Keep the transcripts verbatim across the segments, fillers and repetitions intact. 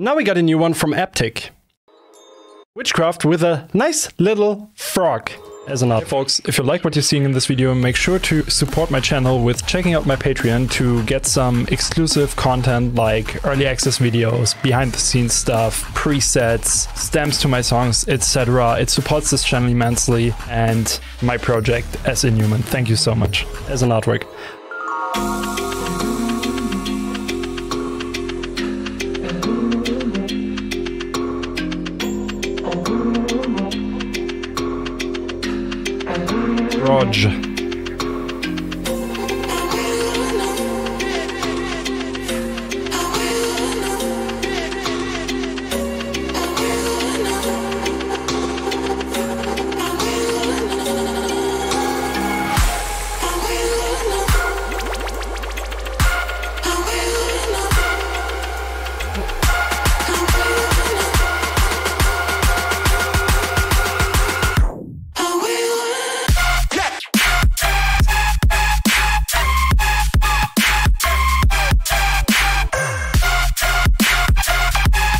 Now we got a new one from Eptic. Witchcraft with a nice little frog as an art. Hey folks, if you like what you're seeing in this video, make sure to support my channel with checking out my Patreon to get some exclusive content like early access videos, behind the scenes stuff, presets, stamps to my songs, et cetera. It supports this channel immensely and my project as Inhuman. Thank you so much. As an artwork. Rog.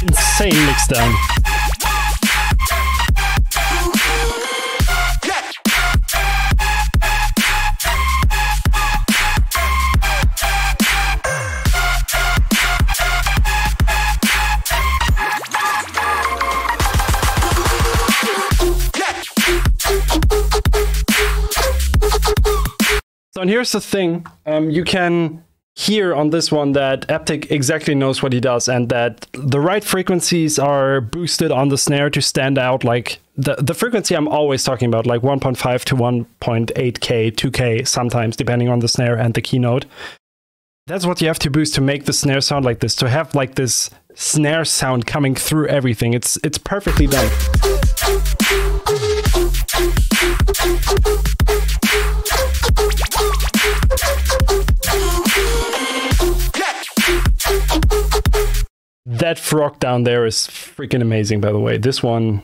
Insane mixdown. So, and here's the thing, um, you can here on this one that Eptic exactly knows what he does, and that the right frequencies are boosted on the snare to stand out, like the, the frequency I'm always talking about, like one point five to one point eight K, two K sometimes, depending on the snare and the keynote. That's what you have to boost to make the snare sound like this, to have like this snare sound coming through everything. It's, it's perfectly done. That frog down there is freaking amazing, by the way. This one.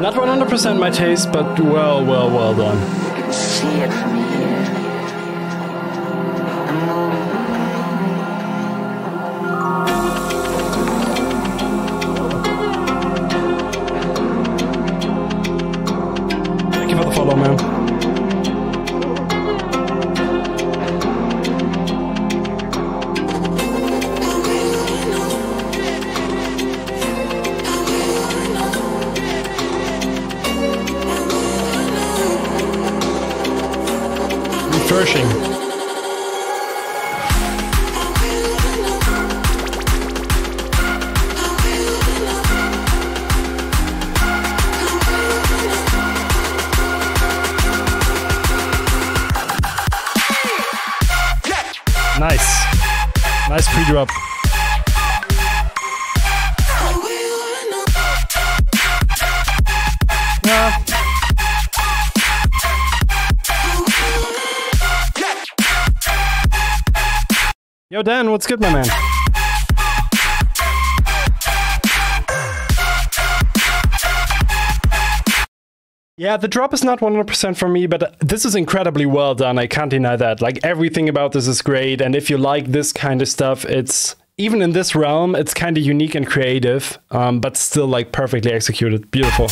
Not one hundred percent my taste, but well, well, well done. You can see it from here. Refreshing. Nice. Nice pre-drop. Yeah. Yo Dan, what's good, my man? Yeah, the drop is not one hundred percent for me, but this is incredibly well done. I can't deny that. Like, everything about this is great, and if you like this kind of stuff, it's, even in this realm, it's kind of unique and creative, um, but still like perfectly executed. Beautiful.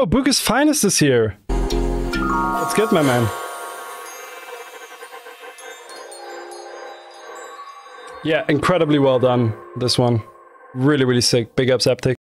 Oh, Buga's Finest is here. That's good, my man. Yeah, incredibly well done, this one. Really, really sick. Big ups, Eptic.